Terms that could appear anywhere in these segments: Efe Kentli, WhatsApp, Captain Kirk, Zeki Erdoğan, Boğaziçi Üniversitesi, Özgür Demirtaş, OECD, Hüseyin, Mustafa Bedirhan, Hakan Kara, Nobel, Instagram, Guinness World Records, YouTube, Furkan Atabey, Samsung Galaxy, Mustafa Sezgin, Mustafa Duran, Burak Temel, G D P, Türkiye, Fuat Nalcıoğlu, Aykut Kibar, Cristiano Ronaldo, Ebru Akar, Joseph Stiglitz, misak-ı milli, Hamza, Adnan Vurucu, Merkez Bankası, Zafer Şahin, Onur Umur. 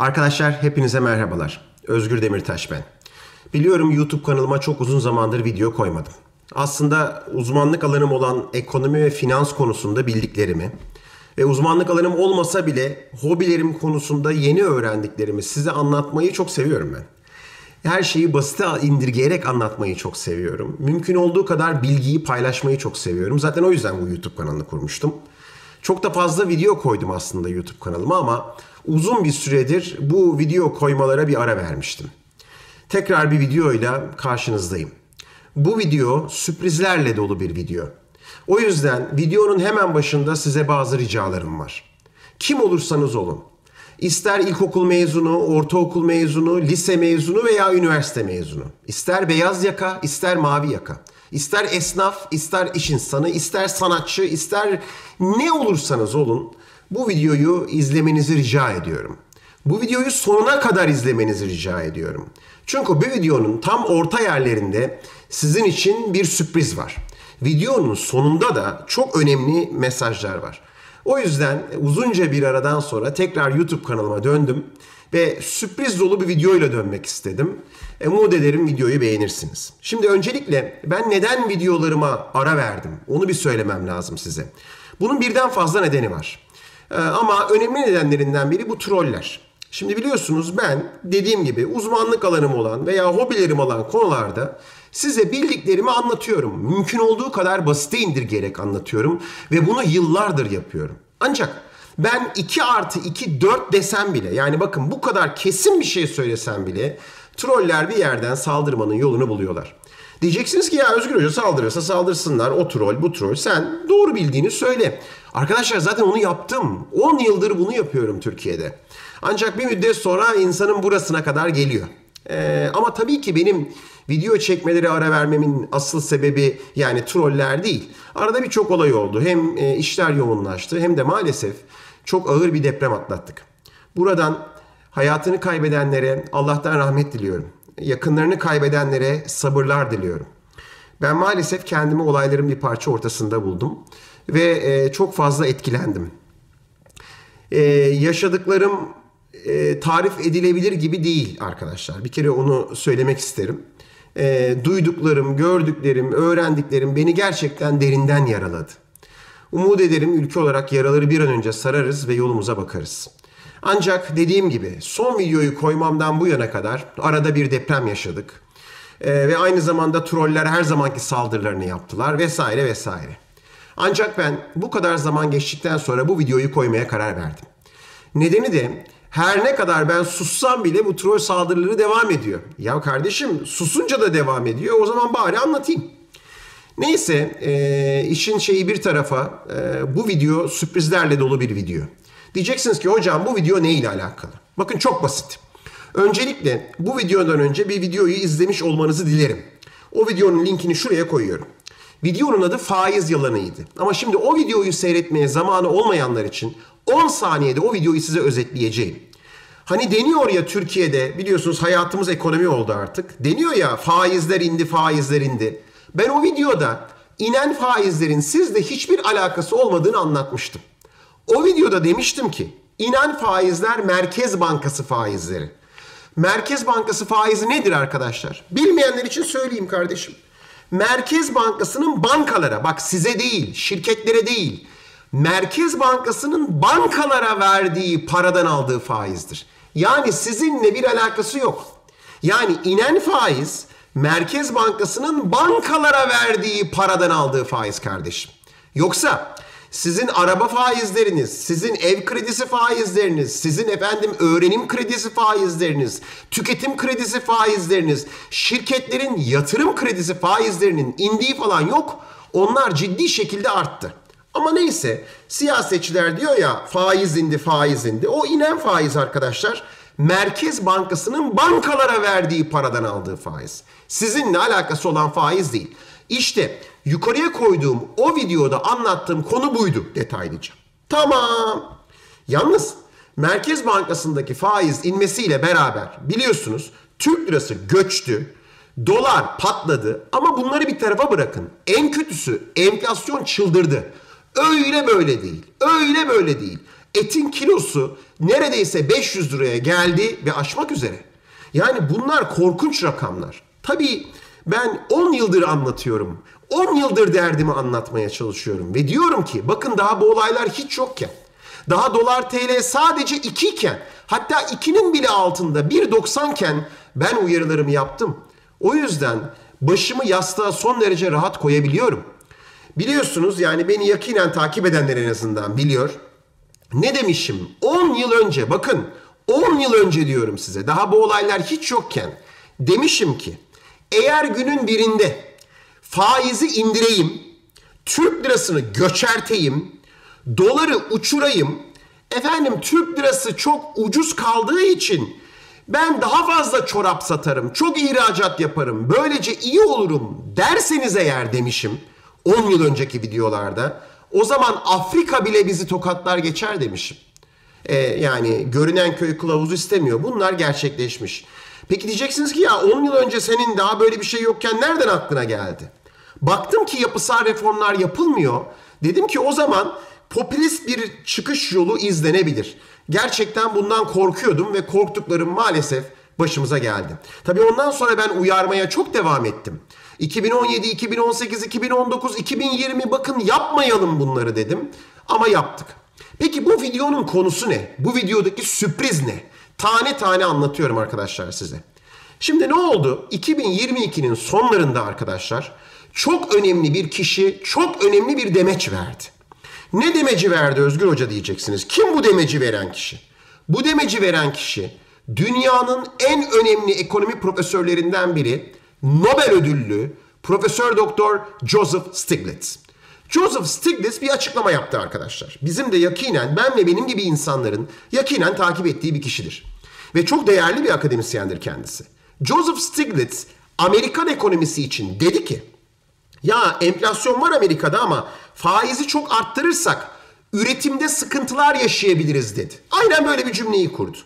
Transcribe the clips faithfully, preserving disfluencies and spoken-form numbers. Arkadaşlar hepinize merhabalar. Özgür Demirtaş ben. Biliyorum YouTube kanalıma çok uzun zamandır video koymadım. Aslında uzmanlık alanım olan ekonomi ve finans konusunda bildiklerimi ve uzmanlık alanım olmasa bile hobilerim konusunda yeni öğrendiklerimi size anlatmayı çok seviyorum ben. Her şeyi basite indirgeyerek anlatmayı çok seviyorum. Mümkün olduğu kadar bilgiyi paylaşmayı çok seviyorum. Zaten o yüzden bu YouTube kanalını kurmuştum. Çok da fazla video koydum aslında YouTube kanalıma ama uzun bir süredir bu video koymalara bir ara vermiştim. Tekrar bir videoyla karşınızdayım. Bu video sürprizlerle dolu bir video. O yüzden videonun hemen başında size bazı ricalarım var. Kim olursanız olun. İster ilkokul mezunu, ortaokul mezunu, lise mezunu veya üniversite mezunu. İster beyaz yaka, ister mavi yaka. İster esnaf, ister iş insanı, ister sanatçı, ister ne olursanız olun bu videoyu izlemenizi rica ediyorum. Bu videoyu sonuna kadar izlemenizi rica ediyorum. Çünkü bu videonun tam orta yerlerinde sizin için bir sürpriz var. Videonun sonunda da çok önemli mesajlar var. O yüzden uzunca bir aradan sonra tekrar YouTube kanalıma döndüm ve sürpriz dolu bir videoyla dönmek istedim. Umut ederim videoyu beğenirsiniz. Şimdi öncelikle ben neden videolarıma ara verdim? Onu bir söylemem lazım size. Bunun birden fazla nedeni var. Ama önemli nedenlerinden biri bu troller. Şimdi biliyorsunuz ben dediğim gibi uzmanlık alanım olan veya hobilerim olan konularda size bildiklerimi anlatıyorum. Mümkün olduğu kadar basite indirgeyerek anlatıyorum ve bunu yıllardır yapıyorum. Ancak ben iki artı iki dört desem bile, yani bakın bu kadar kesin bir şey söylesem bile troller bir yerden saldırmanın yolunu buluyorlar. Diyeceksiniz ki ya Özgür Hoca saldırırsa saldırsınlar, o troll bu troll, sen doğru bildiğini söyle. Arkadaşlar zaten onu yaptım. on yıldır bunu yapıyorum Türkiye'de. Ancak bir müddet sonra insanın burasına kadar geliyor. Ee, ama tabii ki benim video çekmeleri ara vermemin asıl sebebi yani troller değil. Arada birçok olay oldu. Hem e, işler yoğunlaştı hem de maalesef çok ağır bir deprem atlattık. Buradan hayatını kaybedenlere Allah'tan rahmet diliyorum. Yakınlarını kaybedenlere sabırlar diliyorum. Ben maalesef kendimi olayların bir parça ortasında buldum. Ve e, çok fazla etkilendim. E, yaşadıklarım e, tarif edilebilir gibi değil arkadaşlar. Bir kere onu söylemek isterim. E, duyduklarım, gördüklerim, öğrendiklerim beni gerçekten derinden yaraladı. Umut ederim ülke olarak yaraları bir an önce sararız ve yolumuza bakarız. Ancak dediğim gibi son videoyu koymamdan bu yana kadar arada bir deprem yaşadık. E, ve aynı zamanda troller her zamanki saldırılarını yaptılar vesaire vesaire. Ancak ben bu kadar zaman geçtikten sonra bu videoyu koymaya karar verdim. Nedeni de her ne kadar ben sussam bile bu troll saldırıları devam ediyor. Ya kardeşim susunca da devam ediyor, o zaman bari anlatayım. Neyse e, işin şeyi bir tarafa, e, bu video sürprizlerle dolu bir video. Diyeceksiniz ki hocam bu video ne ile alakalı? Bakın çok basit. Öncelikle bu videodan önce bir videoyu izlemiş olmanızı dilerim. O videonun linkini şuraya koyuyorum. Videonun adı faiz yalanıydı. Ama şimdi o videoyu seyretmeye zamanı olmayanlar için on saniyede o videoyu size özetleyeceğim. Hani deniyor ya Türkiye'de, biliyorsunuz hayatımız ekonomi oldu artık. Deniyor ya faizler indi, faizler indi. Ben o videoda inen faizlerin sizle hiçbir alakası olmadığını anlatmıştım. O videoda demiştim ki inen faizler Merkez Bankası faizleri. Merkez Bankası faizi nedir arkadaşlar? Bilmeyenler için söyleyeyim kardeşim. Merkez Bankası'nın bankalara, bak size değil, şirketlere değil, Merkez Bankası'nın bankalara verdiği paradan aldığı faizdir. Yani sizinle bir alakası yok. Yani inen faiz Merkez Bankası'nın bankalara verdiği paradan aldığı faiz kardeşim. Yoksa sizin araba faizleriniz, sizin ev kredisi faizleriniz, sizin efendim öğrenim kredisi faizleriniz, tüketim kredisi faizleriniz, şirketlerin yatırım kredisi faizlerinin indiği falan yok. Onlar ciddi şekilde arttı. Ama neyse, siyasetçiler diyor ya faiz indi, faiz indi. O inen faiz arkadaşlar Merkez Bankası'nın bankalara verdiği paradan aldığı faiz. Sizinle alakası olan faiz değil. İşte yukarıya koyduğum o videoda anlattığım konu buydu detaylıca. Tamam. Yalnız Merkez Bankası'ndaki faiz inmesiyle beraber biliyorsunuz Türk lirası göçtü, dolar patladı ama bunları bir tarafa bırakın. En kötüsü enflasyon çıldırdı. Öyle böyle değil, öyle böyle değil. Etin kilosu neredeyse beş yüz liraya geldi ve aşmak üzere. Yani bunlar korkunç rakamlar. Tabii ben on yıldır anlatıyorum. on yıldır derdimi anlatmaya çalışıyorum. Ve diyorum ki bakın daha bu olaylar hiç yokken, daha dolar T L sadece iki iken, hatta ikinin bile altında bir doksan iken ben uyarılarımı yaptım. O yüzden başımı yastığa son derece rahat koyabiliyorum. Biliyorsunuz yani beni yakinen takip edenler en azından biliyor. Ne demişim? on yıl önce, bakın on yıl önce diyorum size, daha bu olaylar hiç yokken demişim ki eğer günün birinde faizi indireyim, Türk lirasını göçerteyim, doları uçurayım, efendim Türk lirası çok ucuz kaldığı için ben daha fazla çorap satarım, çok ihracat yaparım, böylece iyi olurum derseniz eğer demişim on yıl önceki videolarda, o zaman Afrika bile bizi tokatlar geçer demişim. Ee, yani görünen köy kılavuzu istemiyor. Bunlar gerçekleşmiş. Peki diyeceksiniz ki ya on yıl önce senin daha böyle bir şey yokken nereden aklına geldi? Baktım ki yapısal reformlar yapılmıyor. Dedim ki o zaman popülist bir çıkış yolu izlenebilir. Gerçekten bundan korkuyordum ve korktuklarım maalesef başımıza geldi. Tabii ondan sonra ben uyarmaya çok devam ettim. iki bin on yedi, iki bin on sekiz, iki bin on dokuz, iki bin yirmi bakın yapmayalım bunları dedim. Ama yaptık. Peki bu videonun konusu ne? Bu videodaki sürpriz ne? Tane tane anlatıyorum arkadaşlar size. Şimdi ne oldu? iki bin yirmi ikinin sonlarında arkadaşlar çok önemli bir kişi çok önemli bir demeç verdi. Ne demeci verdi Özgür Hoca diyeceksiniz. Kim bu demeci veren kişi? Bu demeci veren kişi dünyanın en önemli ekonomi profesörlerinden biri, Nobel ödüllü Profesör Doktor Joseph Stiglitz. Joseph Stiglitz bir açıklama yaptı arkadaşlar. Bizim de yakinen, ben ve benim gibi insanların yakinen takip ettiği bir kişidir. Ve çok değerli bir akademisyendir kendisi. Joseph Stiglitz Amerikan ekonomisi için dedi ki, ya enflasyon var Amerika'da ama faizi çok arttırırsak üretimde sıkıntılar yaşayabiliriz dedi. Aynen böyle bir cümleyi kurdu.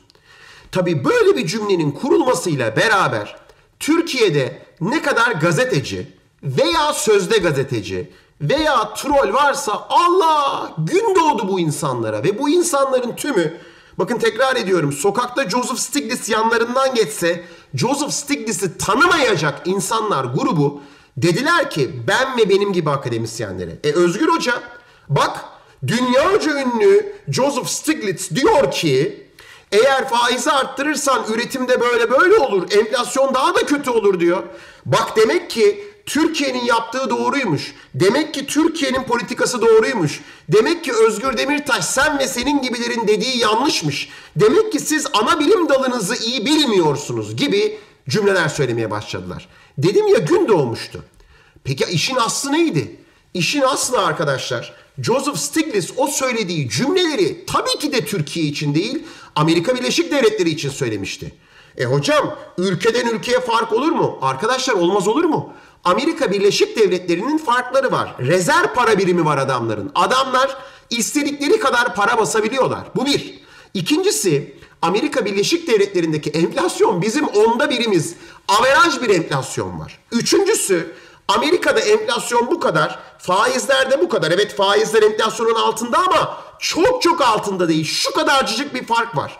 Tabii böyle bir cümlenin kurulmasıyla beraber Türkiye'de ne kadar gazeteci veya sözde gazeteci veya troll varsa Allah gün doğdu bu insanlara ve bu insanların tümü, bakın tekrar ediyorum, sokakta Joseph Stiglitz yanlarından geçse Joseph Stiglitz'i tanımayacak insanlar grubu dediler ki ben ve benim gibi akademisyenlere, e Özgür Hoca bak dünyaca ünlü Joseph Stiglitz diyor ki eğer faizi arttırırsan üretimde böyle böyle olur, enflasyon daha da kötü olur diyor. Bak demek ki Türkiye'nin yaptığı doğruymuş. Demek ki Türkiye'nin politikası doğruymuş. Demek ki Özgür Demirtaş sen ve senin gibilerin dediği yanlışmış. Demek ki siz ana bilim dalınızı iyi bilmiyorsunuz gibi cümleler söylemeye başladılar. Dedim ya gün doğmuştu. Peki işin aslı neydi? İşin aslı arkadaşlar, Joseph Stiglitz o söylediği cümleleri tabii ki de Türkiye için değil, Amerika Birleşik Devletleri için söylemişti. E hocam ülkeden ülkeye fark olur mu? Arkadaşlar olmaz olur mu? Amerika Birleşik Devletleri'nin farkları var. Rezerv para birimi var adamların. Adamlar istedikleri kadar para basabiliyorlar. Bu bir. İkincisi Amerika Birleşik Devletleri'ndeki enflasyon bizim onda birimiz. Averaj bir enflasyon var. Üçüncüsü Amerika'da enflasyon bu kadar, faizler de bu kadar. Evet faizler enflasyonun altında ama çok çok altında değil. Şu kadarcık bir fark var.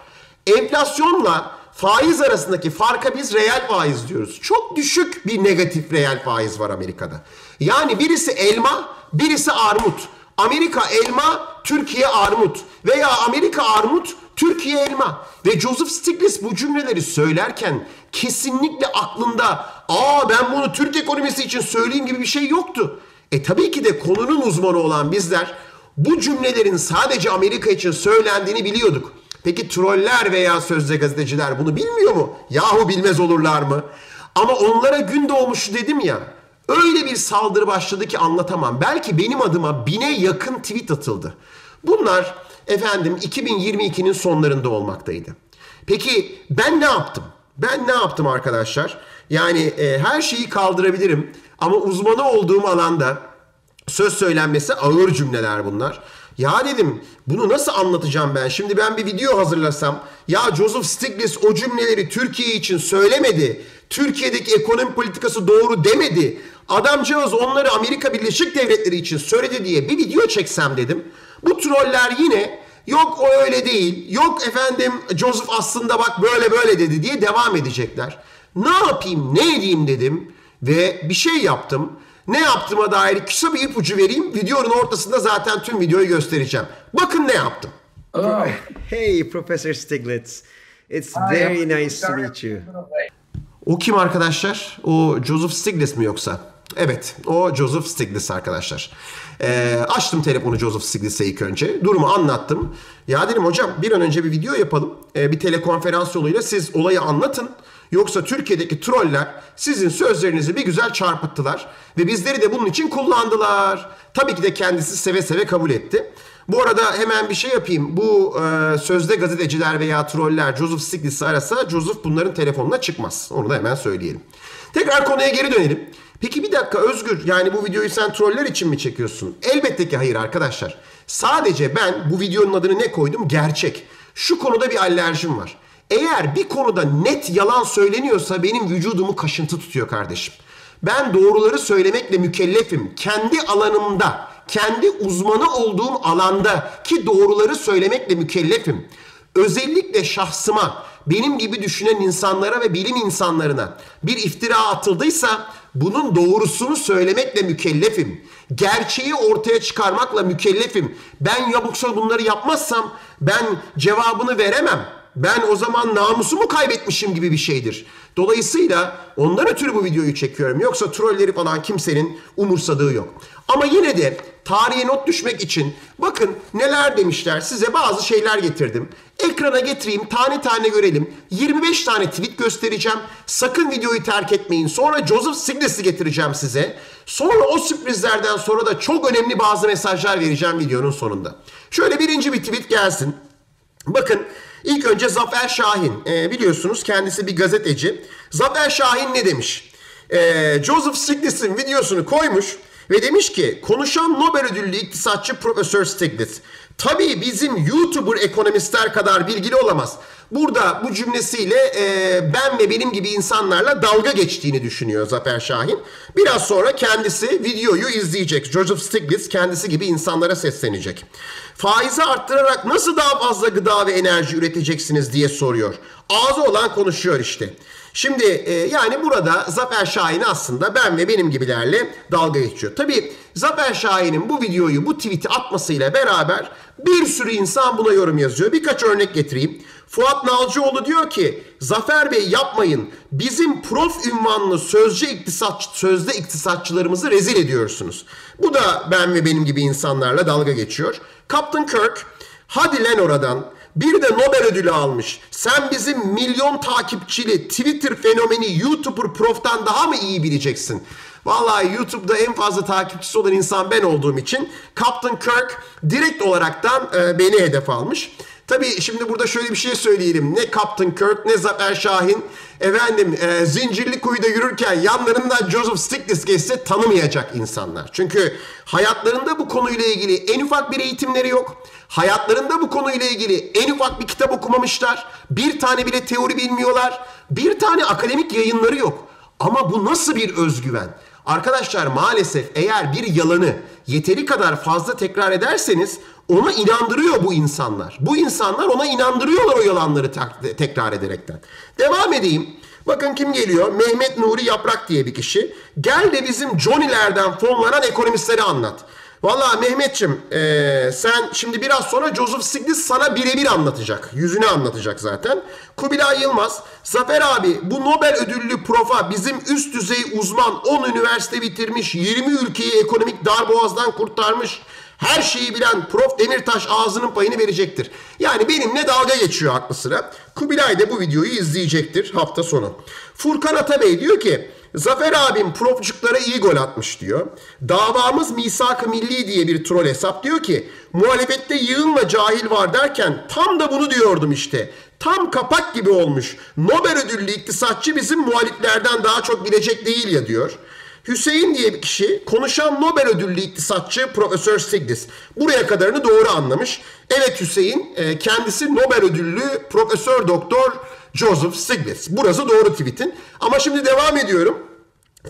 Enflasyonla faiz arasındaki farka biz reel faiz diyoruz. Çok düşük bir negatif reel faiz var Amerika'da. Yani birisi elma, birisi armut. Amerika elma, Türkiye armut. Veya Amerika armut, Türkiye elma. Ve Joseph Stiglitz bu cümleleri söylerken kesinlikle aklında aa ben bunu Türk ekonomisi için söyleyeyim gibi bir şey yoktu. E tabii ki de konunun uzmanı olan bizler bu cümlelerin sadece Amerika için söylendiğini biliyorduk. Peki troller veya sözde gazeteciler bunu bilmiyor mu? Yahu bilmez olurlar mı? Ama onlara gün doğmuşu dedim ya. Öyle bir saldırı başladı ki anlatamam. Belki benim adıma bine yakın tweet atıldı. Bunlar efendim iki bin yirmi ikinin sonlarında olmaktaydı. Peki ben ne yaptım? Ben ne yaptım arkadaşlar? Yani e, her şeyi kaldırabilirim ama uzmanı olduğum alanda söz söylenmesi ağır cümleler bunlar. Ya dedim bunu nasıl anlatacağım ben? Şimdi ben bir video hazırlasam ya Joseph Stiglitz o cümleleri Türkiye için söylemedi. Türkiye'deki ekonomi politikası doğru demedi. Adamcağız onları Amerika Birleşik Devletleri için söyledi diye bir video çeksem dedim. Bu troller yine Yok o öyle değil. Yok efendim Joseph aslında bak böyle böyle dedi diye devam edecekler. Ne yapayım ne edeyim dedim ve bir şey yaptım. Ne yaptığıma dair kısa bir ipucu vereyim. Videonun ortasında zaten tüm videoyu göstereceğim. Bakın ne yaptım. Oh, hey Professor Stiglitz. It's very nice to meet you. O kim arkadaşlar? O Joseph Stiglitz mi yoksa? Evet, o Joseph Stiglitz arkadaşlar. Ee, açtım telefonu Joseph Stiglitz'e ilk önce. Durumu anlattım. Ya dedim hocam bir an önce bir video yapalım. Ee, bir telekonferans yoluyla siz olayı anlatın. Yoksa Türkiye'deki troller sizin sözlerinizi bir güzel çarpıttılar. Ve bizleri de bunun için kullandılar. Tabii ki de kendisi seve seve kabul etti. Bu arada hemen bir şey yapayım. Bu e, sözde gazeteciler veya troller Joseph Stiglitz'i arasa Joseph bunların telefonuna çıkmaz. Onu da hemen söyleyelim. Tekrar konuya geri dönelim. Peki bir dakika Özgür, yani bu videoyu sen troller için mi çekiyorsun? Elbette ki hayır arkadaşlar. Sadece ben bu videonun adını ne koydum? Gerçek. Şu konuda bir alerjim var. Eğer bir konuda net yalan söyleniyorsa benim vücudumu kaşıntı tutuyor kardeşim. Ben doğruları söylemekle mükellefim. Kendi alanımda, kendi uzmanı olduğum alanda ki doğruları söylemekle mükellefim. Özellikle şahsıma, benim gibi düşünen insanlara ve bilim insanlarına bir iftira atıldıysa bunun doğrusunu söylemekle mükellefim. Gerçeği ortaya çıkarmakla mükellefim. Ben yoksa bunları yapmazsam ben cevabını veremem. Ben o zaman namusumu kaybetmişim gibi bir şeydir. Dolayısıyla ondan ötürü bu videoyu çekiyorum. Yoksa trolleri falan kimsenin umursadığı yok. Ama yine de tarihe not düşmek için bakın neler demişler, size bazı şeyler getirdim. Ekrana getireyim, tane tane görelim. yirmi beş tane tweet göstereceğim. Sakın videoyu terk etmeyin. Sonra Joseph Stiglitz'i getireceğim size. Sonra o sürprizlerden sonra da çok önemli bazı mesajlar vereceğim videonun sonunda. Şöyle birinci bir tweet gelsin. Bakın. İlk önce Zafer Şahin, e, biliyorsunuz kendisi bir gazeteci. Zafer Şahin ne demiş? E, Joseph Stiglitz'in videosunu koymuş ve demiş ki konuşan Nobel ödüllü iktisatçı Profesör Stiglitz. Tabii bizim YouTuber ekonomistler kadar bilgili olamaz. Burada bu cümlesiyle e, ben ve benim gibi insanlarla dalga geçtiğini düşünüyor Zafer Şahin. Biraz sonra kendisi videoyu izleyecek. Joseph Stiglitz kendisi gibi insanlara seslenecek. Faizi arttırarak nasıl daha fazla gıda ve enerji üreteceksiniz diye soruyor. Ağzı olan konuşuyor işte. Şimdi e, yani burada Zafer Şahin aslında ben ve benim gibilerle dalga geçiyor. Tabii Zafer Şahin'in bu videoyu, bu tweet'i atmasıyla beraber bir sürü insan buna yorum yazıyor. Birkaç örnek getireyim. Fuat Nalcıoğlu diyor ki Zafer Bey yapmayın, bizim prof ünvanlı sözcü iktisatçı, sözde iktisatçılarımızı rezil ediyorsunuz. Bu da ben ve benim gibi insanlarla dalga geçiyor. Captain Kirk hadi lan oradan, bir de Nobel ödülü almış. Sen bizim milyon takipçili Twitter fenomeni YouTuber prof'tan daha mı iyi bileceksin? Vallahi YouTube'da en fazla takipçisi olan insan ben olduğum için Captain Kirk direkt olaraktan beni hedef almış. Tabii şimdi burada şöyle bir şey söyleyelim. Ne Captain Kirk ne Zafer Şahin efendim e, zincirli kuyuda yürürken yanlarından Joseph Stiglitz geçse tanımayacak insanlar. Çünkü hayatlarında bu konuyla ilgili en ufak bir eğitimleri yok. Hayatlarında bu konuyla ilgili en ufak bir kitap okumamışlar. Bir tane bile teori bilmiyorlar. Bir tane akademik yayınları yok. Ama bu nasıl bir özgüven? Arkadaşlar maalesef eğer bir yalanı yeteri kadar fazla tekrar ederseniz ona inandırıyor bu insanlar. Bu insanlar ona inandırıyorlar o yalanları tekrar ederekten. Devam edeyim. Bakın kim geliyor? Mehmet Nuri Yaprak diye bir kişi. Gel de bizim Johnny'lerden fonlanan ekonomistleri anlat. Valla Mehmet'ciğim ee, sen şimdi biraz sonra Joseph Stiglitz sana birebir anlatacak. Yüzünü anlatacak zaten. Kubilay Yılmaz, Zafer abi bu Nobel ödüllü profa bizim üst düzey uzman on üniversite bitirmiş, yirmi ülkeyi ekonomik darboğazdan kurtarmış, her şeyi bilen Profesör Demirtaş ağzının payını verecektir. Yani benimle dalga geçiyor aklı sıra. Kubilay da bu videoyu izleyecektir hafta sonu. Furkan Atabey diyor ki Zafer abim profcuklara iyi gol atmış diyor. Davamız misak-ı milli diye bir troll hesap diyor ki muhalefette yığınla cahil var derken tam da bunu diyordum işte. Tam kapak gibi olmuş. Nobel ödüllü iktisatçı bizim muhaliflerden daha çok bilecek değil ya diyor. Hüseyin diye bir kişi konuşan Nobel ödüllü iktisatçı Profesör Stiglitz. Buraya kadarını doğru anlamış. Evet Hüseyin kendisi Nobel ödüllü Profesör Doktor Joseph Stiglitz. Burası doğru tweet'in. Ama şimdi devam ediyorum.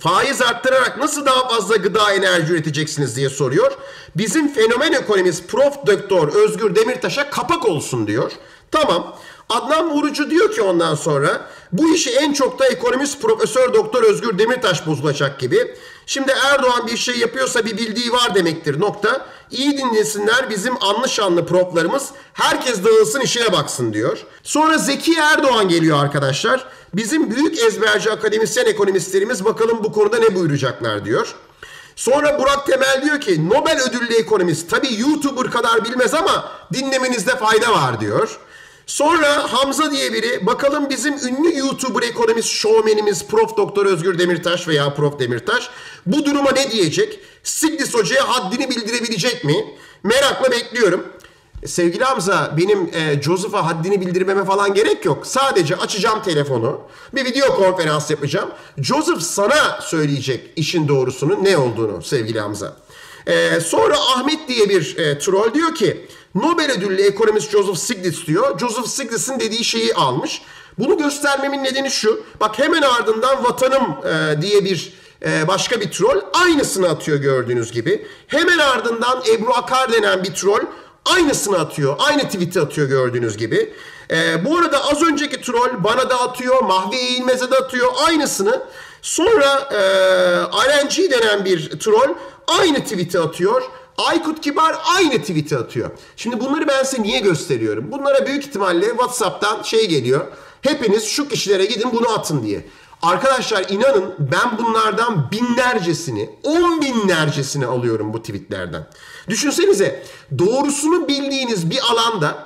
Faiz arttırarak nasıl daha fazla gıda enerji üreteceksiniz diye soruyor. Bizim fenomen ekonomist Profesör Doktor Özgür Demirtaş'a kapak olsun diyor. Tamam. Adnan Vurucu diyor ki ondan sonra bu işi en çok da ekonomist Profesör Doktor Özgür Demirtaş bozulacak gibi. Şimdi Erdoğan bir şey yapıyorsa bir bildiği var demektir nokta. İyi dinlesinler bizim anlı şanlı proplarımız. Herkes dağılsın işine baksın diyor. Sonra Zeki Erdoğan geliyor arkadaşlar. Bizim büyük ezberci akademisyen ekonomistlerimiz bakalım bu konuda ne buyuracaklar diyor. Sonra Burak Temel diyor ki Nobel ödüllü ekonomist tabii YouTuber kadar bilmez ama dinlemenizde fayda var diyor. Sonra Hamza diye biri bakalım bizim ünlü YouTuber ekonomist şovmenimiz Profesör Doktor Özgür Demirtaş veya Profesör Demirtaş bu duruma ne diyecek? Stiglitz hocaya haddini bildirebilecek mi? Merakla bekliyorum. Sevgili Hamza benim e, Joseph'a haddini bildirmeme falan gerek yok. Sadece açacağım telefonu. Bir video konferans yapacağım. Joseph sana söyleyecek işin doğrusunun ne olduğunu sevgili Hamza. E, sonra Ahmet diye bir e, troll diyor ki Nobel ödüllü ekonomist Joseph Stiglitz diyor. Joseph Stiglitz'in dediği şeyi almış. Bunu göstermemin nedeni şu. Bak hemen ardından vatanım e, diye bir e, başka bir troll aynısını atıyor gördüğünüz gibi. Hemen ardından Ebru Akar denen bir troll aynısını atıyor. Aynı tweet'i atıyor gördüğünüz gibi. E, bu arada az önceki troll bana da atıyor. Mahve Eğilmez'e de atıyor. Aynısını. Sonra e, R N G denen bir troll aynı tweet'i atıyor. Aykut Kibar aynı tweet'i atıyor. Şimdi bunları ben size niye gösteriyorum? Bunlara büyük ihtimalle WhatsApp'tan şey geliyor. Hepiniz şu kişilere gidin bunu atın diye. Arkadaşlar inanın ben bunlardan binlercesini, on binlercesini alıyorum bu tweetlerden. Düşünsenize doğrusunu bildiğiniz bir alanda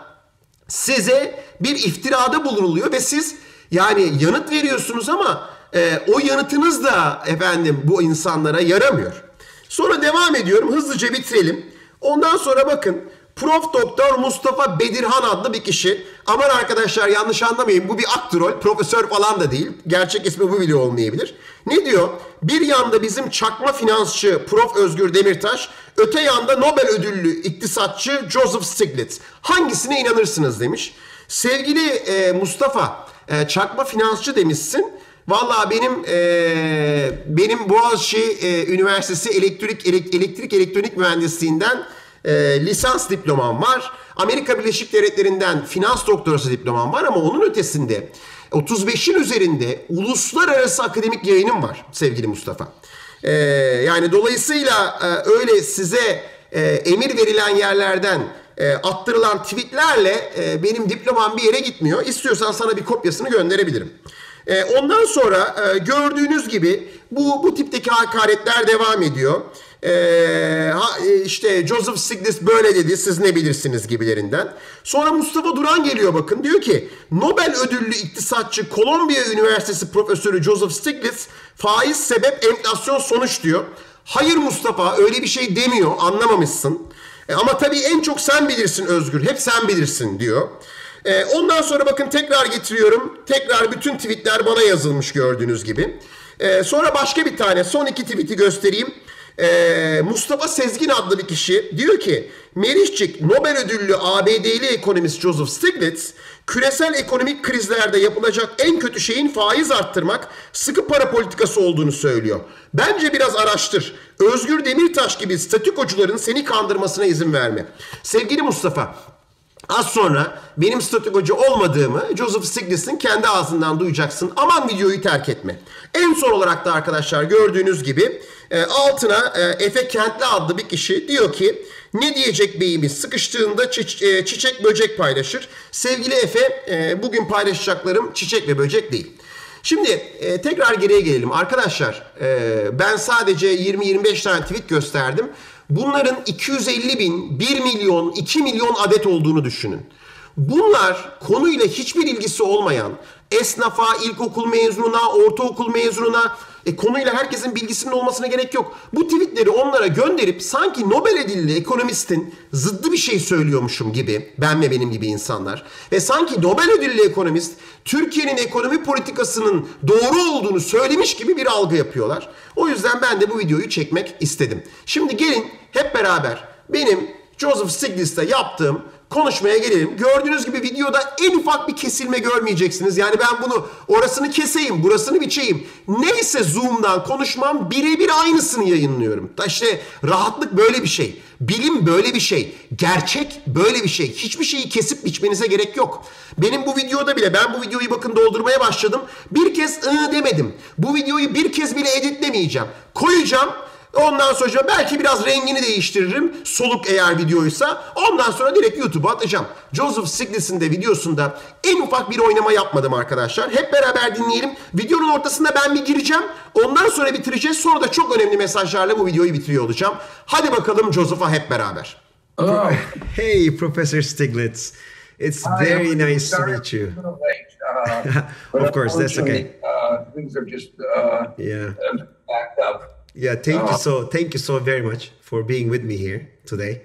size bir iftirada bulunuluyor ve siz yani yanıt veriyorsunuz ama e, o yanıtınız da efendim bu insanlara yaramıyor. Sonra devam ediyorum. Hızlıca bitirelim. Ondan sonra bakın. Profesör Doktor Mustafa Bedirhan adlı bir kişi. Aman arkadaşlar yanlış anlamayın. Bu bir aktrol. Profesör falan da değil. Gerçek ismi bu bile olmayabilir. Ne diyor? Bir yanda bizim çakma finansçı Profesör Özgür Demirtaş. Öte yanda Nobel ödüllü iktisatçı Joseph Stiglitz. Hangisine inanırsınız demiş. Sevgili e, Mustafa e, çakma finansçı demişsin. Vallahi benim e, benim Boğaziçi e, Üniversitesi elektrik elek, elektrik elektronik mühendisliğinden e, lisans diplomam var. Amerika Birleşik Devletleri'nden finans doktorası diplomam var ama onun ötesinde otuz beşin üzerinde uluslararası akademik yayınım var sevgili Mustafa. E, yani dolayısıyla e, öyle size e, emir verilen yerlerden e, attırılan tweetlerle e, benim diplomam bir yere gitmiyor. İstiyorsan sana bir kopyasını gönderebilirim. Ondan sonra gördüğünüz gibi bu bu tipteki hakaretler devam ediyor. Ee, işte Joseph Stiglitz böyle dedi siz ne bilirsiniz gibilerinden. Sonra Mustafa Duran geliyor bakın diyor ki Nobel ödüllü iktisatçı Columbia Üniversitesi Profesörü Joseph Stiglitz faiz sebep enflasyon sonuç diyor. Hayır Mustafa öyle bir şey demiyor anlamamışsın. E, ama tabii en çok sen bilirsin Özgür hep sen bilirsin diyor. Ondan sonra bakın tekrar getiriyorum. Tekrar bütün tweetler bana yazılmış gördüğünüz gibi. Sonra başka bir tane son iki tweet'i göstereyim. Mustafa Sezgin adlı bir kişi diyor ki Meriççik Nobel ödüllü A B D'li ekonomist Joseph Stiglitz küresel ekonomik krizlerde yapılacak en kötü şeyin faiz arttırmak sıkı para politikası olduğunu söylüyor. Bence biraz araştır. Özgür Demirtaş gibi statükocuların seni kandırmasına izin verme. Sevgili Mustafa az sonra benim statükocu olmadığımı Joseph Stiglitz'in kendi ağzından duyacaksın. Aman videoyu terk etme. En son olarak da arkadaşlar gördüğünüz gibi e, altına e, Efe Kentli adlı bir kişi diyor ki ne diyecek beyimiz sıkıştığında çi e, çiçek böcek paylaşır. Sevgili Efe e, bugün paylaşacaklarım çiçek ve böcek değil. Şimdi e, tekrar geriye gelelim arkadaşlar. E, ben sadece yirmi yirmi beş tane tweet gösterdim. Bunların iki yüz elli bin, bir milyon, iki milyon adet olduğunu düşünün. Bunlar konuyla hiçbir ilgisi olmayan esnafa, ilkokul mezununa, ortaokul mezununa e, konuyla herkesin bilgisinin olmasına gerek yok. Bu tweetleri onlara gönderip sanki Nobel ödüllü ekonomistin zıddı bir şey söylüyormuşum gibi ben ve benim gibi insanlar ve sanki Nobel ödüllü ekonomist Türkiye'nin ekonomi politikasının doğru olduğunu söylemiş gibi bir algı yapıyorlar. O yüzden ben de bu videoyu çekmek istedim. Şimdi gelin hep beraber benim Joseph Stiglitz'te yaptığım konuşmaya gelelim. Gördüğünüz gibi videoda en ufak bir kesilme görmeyeceksiniz. Yani ben bunu orasını keseyim, burasını biçeyim, neyse Zoom'dan konuşmam birebir aynısını yayınlıyorum. İşte rahatlık böyle bir şey. Bilim böyle bir şey. Gerçek böyle bir şey. Hiçbir şeyi kesip biçmenize gerek yok. Benim bu videoda bile, ben bu videoyu bakın doldurmaya başladım. Bir kez ıı demedim. Bu videoyu bir kez bile editlemeyeceğim. Koyacağım. Ondan sonra belki biraz rengini değiştiririm. Soluk eğer videoysa. Ondan sonra direkt YouTube'a atacağım. Joseph Stiglitz'in de videosunda en ufak bir oynama yapmadım arkadaşlar. Hep beraber dinleyelim. Videonun ortasında ben bir gireceğim. Ondan sonra bitireceğiz. Sonra da çok önemli mesajlarla bu videoyu bitiriyor olacağım. Hadi bakalım Joseph'a hep beraber. Oh. Hey Professor Stiglitz. It's very nice to meet you. Of course, that's okay. Things are just backed up. Yeah, thank uh, you so thank you so very much for being with me here today.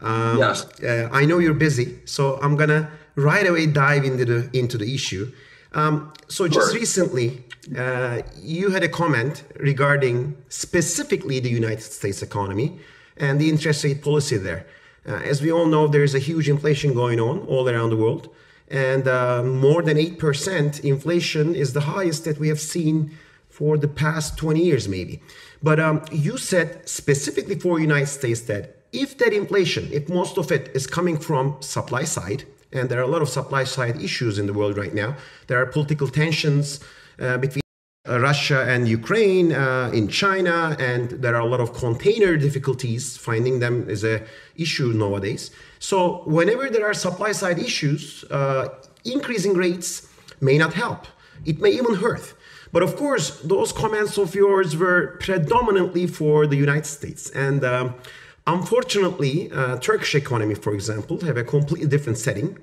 Um, yes, uh, I know you're busy, so I'm gonna right away dive into the into the issue. Um, so just sure. recently, uh, you had a comment regarding specifically the United States economy and the interest rate policy there. Uh, as we all know, there is a huge inflation going on all around the world, and uh, more than eight percent inflation is the highest that we have seen for the past twenty years maybe. But um, you said specifically for the United States that if that inflation, if most of it is coming from supply side, and there are a lot of supply side issues in the world right now, there are political tensions uh, between uh, Russia and Ukraine, uh, in China, and there are a lot of container difficulties, finding them is an issue nowadays. So whenever there are supply side issues, uh, increasing rates may not help. It may even hurt. But of course, those comments of yours were predominantly for the United States. And um, unfortunately, uh, Turkish economy, for example, have a completely different setting.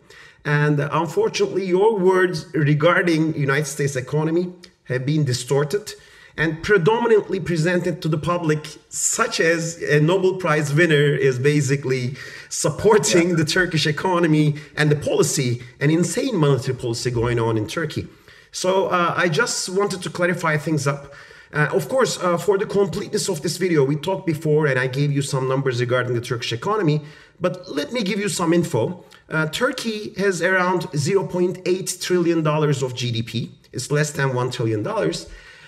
And uh, unfortunately, your words regarding United States economy have been distorted and predominantly presented to the public, such as a Nobel Prize winner is basically supporting yeah. the Turkish economy and the policy, an insane monetary policy going on in Turkey. So uh, I just wanted to clarify things up. Uh, of course, uh, for the completeness of this video, we talked before and I gave you some numbers regarding the Turkish economy, but let me give you some info. Uh, Turkey has around zero point eight trillion dollars of G D P. It's less than one trillion dollars.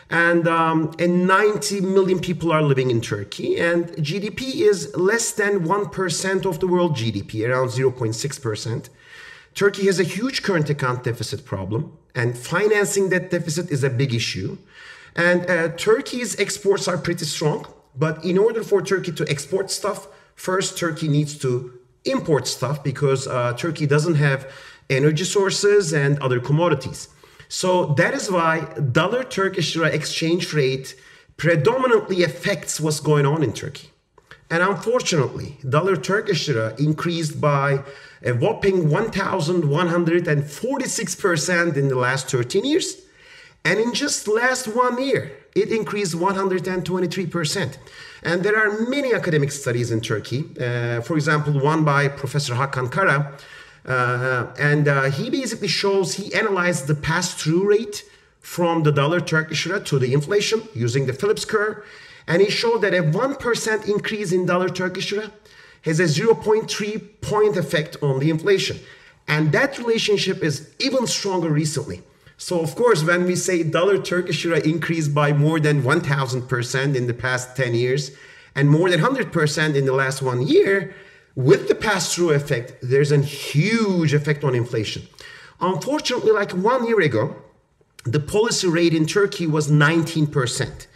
And, um, and ninety million people are living in Turkey, and G D P is less than one percent of the world G D P, around zero point six percent. Turkey has a huge current account deficit problem, and financing that deficit is a big issue. And uh, Turkey's exports are pretty strong, but in order for Turkey to export stuff, first Turkey needs to import stuff because uh, Turkey doesn't have energy sources and other commodities. So that is why dollar Turkish lira exchange rate predominantly affects what's going on in Turkey. And unfortunately, dollar Turkish lira increased by a whopping one thousand one hundred forty-six percent in the last thirteen years. And in just last one year, it increased one hundred twenty-three percent. And there are many academic studies in Turkey. Uh, for example, one by Professor Hakan Kara. Uh, and uh, he basically shows, he analyzed the pass-through rate from the dollar Turkish lira to the inflation using the Phillips curve. And it showed that a one percent increase in dollar Turkish lira has a zero point three point effect on the inflation. And that relationship is even stronger recently. So of course, when we say dollar Turkish lira increased by more than one thousand percent in the past ten years and more than one hundred percent in the last one year, with the pass-through effect, there's a huge effect on inflation. Unfortunately, like one year ago, the policy rate in Turkey was nineteen percent.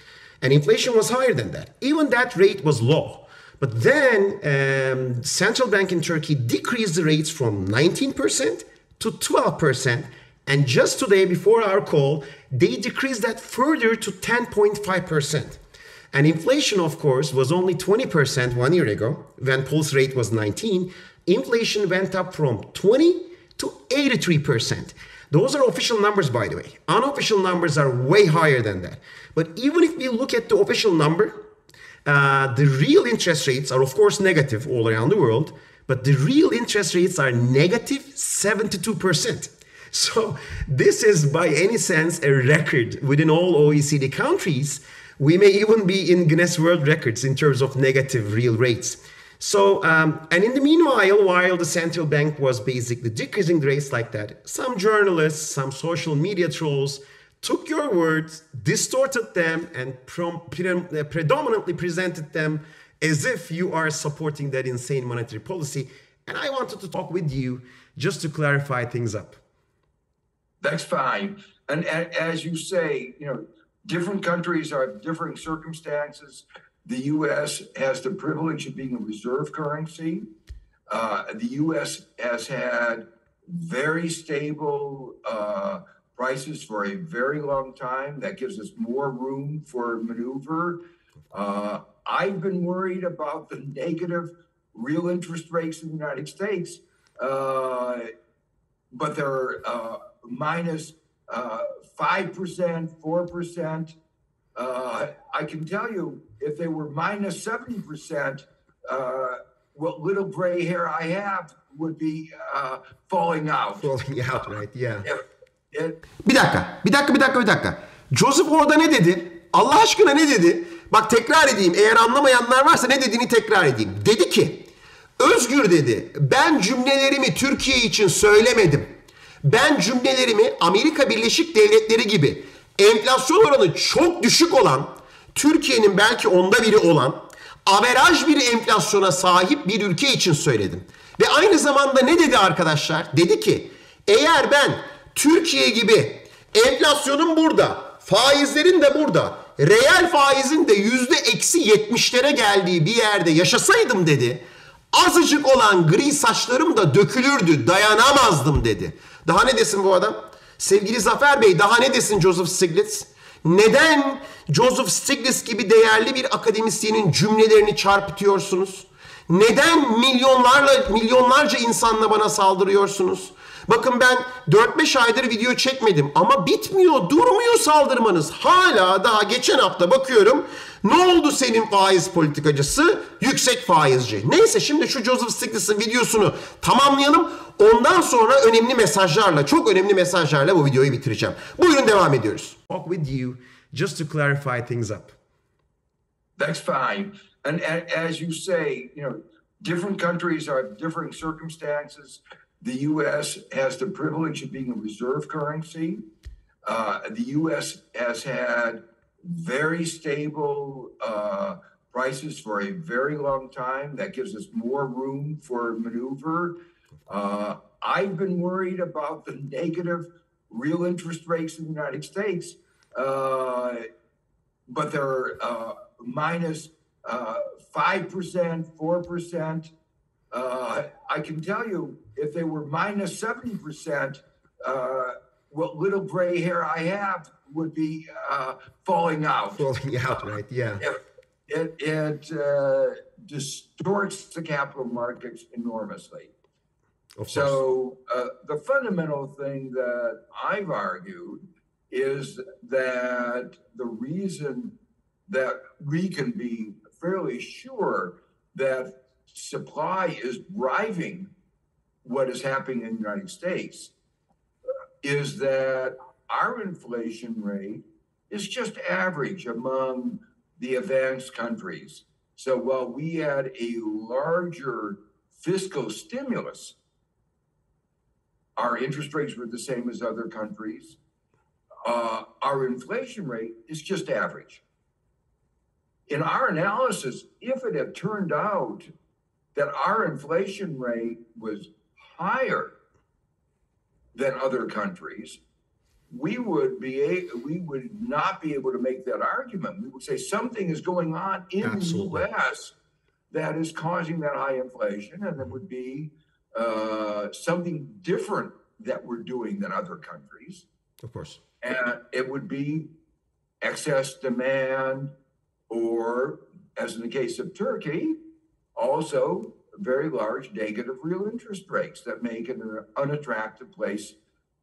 And inflation was higher than that. Even that rate was low. But then um, central bank in Turkey decreased the rates from nineteen percent to twelve percent. And just today, before our call, they decreased that further to ten point five percent. And inflation, of course, was only twenty percent one year ago, when policy rate was nineteen. Inflation went up from twenty to eighty-three percent. Those are official numbers, by the way. Unofficial numbers are way higher than that. But even if we look at the official number, uh, the real interest rates are, of course, negative all around the world. But the real interest rates are negative seventy-two percent. So this is, by any sense, a record within all O E C D countries. We may even be in Guinness World Records in terms of negative real rates. So, um, and in the meanwhile, while the central bank was basically decreasing the rates like that, some journalists, some social media trolls took your words, distorted them, and predominantly presented them as if you are supporting that insane monetary policy. And I wanted to talk with you just to clarify things up. That's fine. And as you say, you know, different countries have differing circumstances. The U S has the privilege of being a reserve currency. Uh, the U S has had very stable uh, prices for a very long time. That gives us more room for maneuver. Uh, I've been worried about the negative real interest rates in the United States, uh, but they're uh, minus uh, five percent, four percent. Uh, I can tell you, if they were minus seventy percent, uh, what little gray hair I have would be uh, falling out. Falling out, right? Yeah. It, it... Bir dakika, bir dakika, bir dakika, bir dakika. Joseph orada ne dedi? Allah aşkına ne dedi? Bak tekrar edeyim, eğer anlamayanlar varsa ne dediğini tekrar edeyim. Dedi ki, Özgür dedi, ben cümlelerimi Türkiye için söylemedim. Ben cümlelerimi Amerika Birleşik Devletleri gibi enflasyon oranı çok düşük olan, Türkiye'nin belki onda biri olan, averaj bir enflasyona sahip bir ülke için söyledim. Ve aynı zamanda ne dedi arkadaşlar? Dedi ki, eğer ben Türkiye gibi enflasyonun burada, faizlerin de burada, reel faizin de yüzde eksi yetmişlere geldiği bir yerde yaşasaydım dedi, azıcık olan gri saçlarım da dökülürdü, dayanamazdım dedi. Daha ne desin bu adam? Sevgili Zafer Bey, daha ne desin Joseph Stiglitz? Neden Joseph Stiglitz gibi değerli bir akademisyenin cümlelerini çarpıtıyorsunuz? Neden milyonlarla milyonlarca insanla bana saldırıyorsunuz? Bakın ben dört beş aydır video çekmedim ama bitmiyor, durmuyor saldırmanız. Hala daha geçen hafta bakıyorum, ne oldu senin faiz politikacısı? Yüksek faizci. Neyse, şimdi şu Joseph Stiglitz'in videosunu tamamlayalım. Ondan sonra önemli mesajlarla, çok önemli mesajlarla bu videoyu bitireceğim. Buyurun devam ediyoruz. Talk with you just to clarify things up. That's fine. And as you say, you know, different countries have differing circumstances. The U S has the privilege of being a reserve currency. Uh, the U S has had very stable uh, prices for a very long time. That gives us more room for maneuver. Uh, I've been worried about the negative real interest rates in the United States, uh, but they're uh, minus uh, five percent, four percent. Uh, I can tell you, if they were minus seventy percent, uh, what little gray hair I have would be uh, falling out. Falling out, right, yeah. It, it, it uh, distorts the capital markets enormously. Of course. So uh, the fundamental thing that I've argued is that the reason that we can be fairly sure that supply is driving what is happening in the United States is that our inflation rate is just average among the advanced countries. So while we had a larger fiscal stimulus, our interest rates were the same as other countries. Uh, our inflation rate is just average. In our analysis, if it had turned out that our inflation rate was higher than other countries, we would be a, we would not be able to make that argument. We would say something is going on in Absolutely. the U S that is causing that high inflation, and there would be uh, something different that we're doing than other countries. Of course. And it would be excess demand, or as in the case of Turkey, also very large negative real interest rates that make it an unattractive place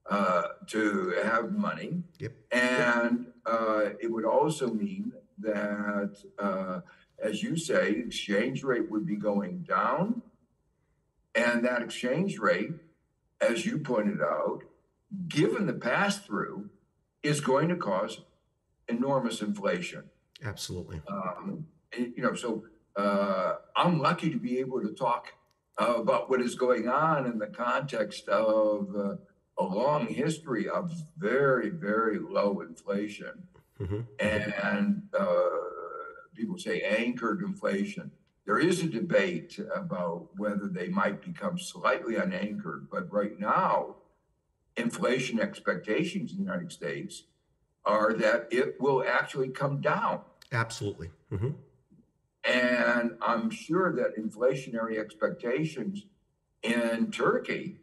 uh, to have money. Yep. And uh, it would also mean that, uh, as you say, exchange rate would be going down. And that exchange rate, as you pointed out, given the pass-through, is going to cause enormous inflation. Absolutely. Um, you know, so uh, I'm lucky to be able to talk uh, about what is going on in the context of uh, a long history of very, very low inflation. Mm-hmm. And uh, people say anchored inflation. There is a debate about whether they might become slightly unanchored, but right now, inflation expectations in the United States are that it will actually come down. Absolutely. Mm-hmm. And I'm sure that inflationary expectations in Turkey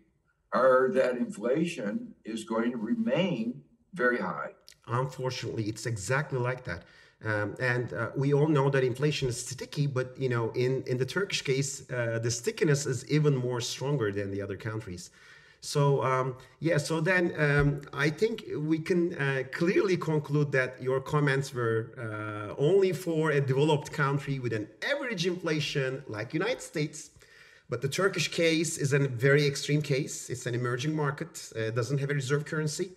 are that inflation is going to remain very high. Unfortunately, it's exactly like that. Um, and uh, we all know that inflation is sticky, but, you know, in, in the Turkish case, uh, the stickiness is even more stronger than the other countries. So, um, yeah, so then um, I think we can uh, clearly conclude that your comments were uh, only for a developed country with an average inflation like United States. But the Turkish case is a very extreme case. It's an emerging market, uh, doesn't have a reserve currency.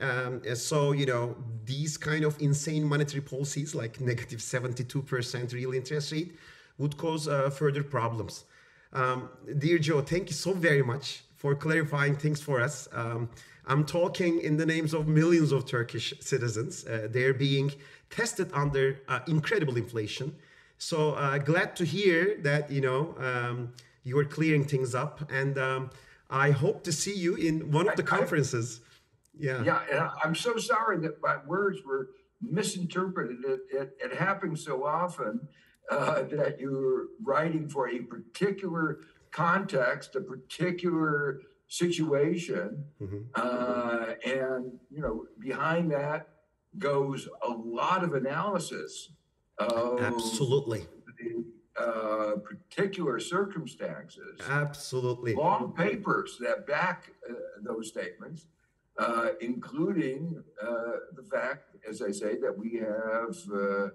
Um, so, you know, these kind of insane monetary policies like negative seventy-two percent real interest rate would cause uh, further problems. Um, dear Joe, thank you so very much for clarifying things for us. Um, I'm talking in the names of millions of Turkish citizens. Uh, they're being tested under uh, incredible inflation. So uh, glad to hear that, you know, um, you are clearing things up. And um, I hope to see you in one of the conferences. Yeah. Yeah. And I'm so sorry that my words were misinterpreted. It, it, it happens so often uh, that you're writing for a particular context, a particular situation, mm-hmm. uh, and you know, behind that goes a lot of analysis of absolutely the, uh, particular circumstances. Absolutely, long papers that back uh, those statements, uh, including uh, the fact, as I say, that we have uh,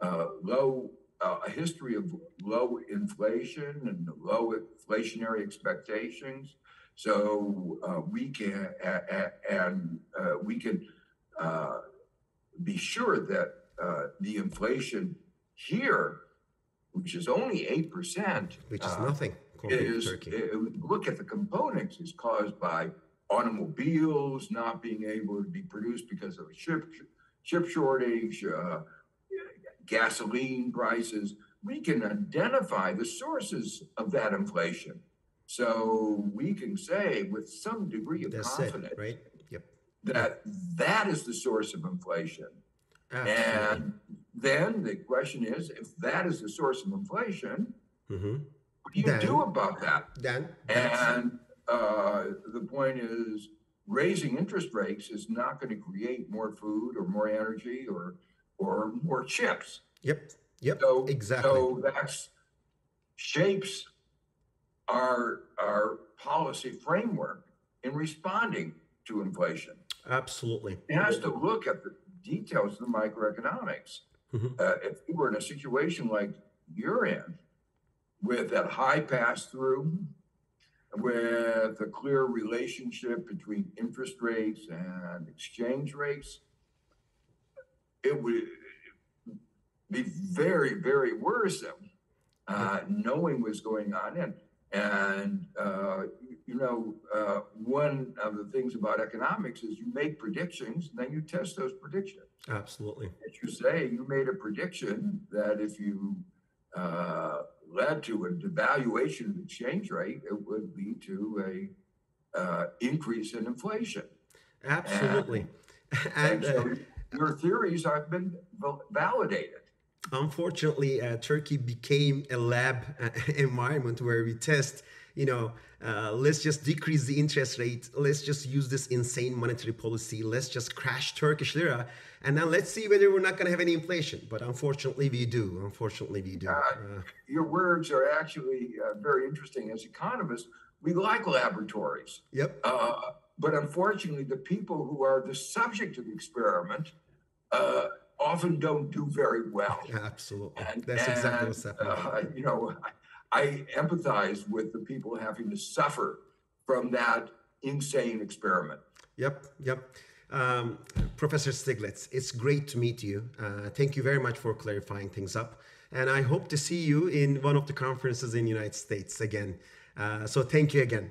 uh, low. Uh, a history of low inflation and low inflationary expectations, so uh, we can uh, uh, and uh, we can uh, be sure that uh, the inflation here, which is only eight percent, which is uh, nothing, is it, look at the components, is caused by automobiles not being able to be produced because of a chip chip shortage. Uh, gasoline prices, we can identify the sources of that inflation. So we can say with some degree of That's confidence it, right? Yep. that that is the source of inflation. Absolutely. And then the question is, if that is the source of inflation, mm-hmm. what do you then, do about that? Then and uh, the point is, raising interest rates is not going to create more food or more energy or or more chips. Yep, yep, so, exactly. So that shapes our, our policy framework in responding to inflation. Absolutely. It has to look at the details of the microeconomics. Mm-hmm. uh, if you were in a situation like you're in, with that high pass-through, with a clear relationship between interest rates and exchange rates, it would be very, very worrisome uh, knowing what's going on. And, and uh, you, you know, uh, one of the things about economics is you make predictions, and then you test those predictions. Absolutely. As you say, you made a prediction that if you uh, led to a devaluation of the exchange rate, it would lead to a uh, increase in inflation. Absolutely. And, and, and so, uh, your theories have been validated. Unfortunately, uh, Turkey became a lab uh, environment where we test, you know, uh, let's just decrease the interest rate. Let's just use this insane monetary policy. Let's just crash Turkish lira. And then let's see whether we're not going to have any inflation. But unfortunately, we do. Unfortunately, we do. Uh, uh, your words are actually uh, very interesting. As economists, we like laboratories. Yep. Uh, but unfortunately, the people who are the subject of the experiment Uh, often don't do very well. Absolutely. And, That's and, exactly what's happening. Uh, you know, I, I empathize with the people having to suffer from that insane experiment. Yep, yep. Um, Professor Stiglitz, it's great to meet you. Uh, thank you very much for clarifying things up. and I hope to see you in one of the conferences in the United States again. Uh, so thank you again.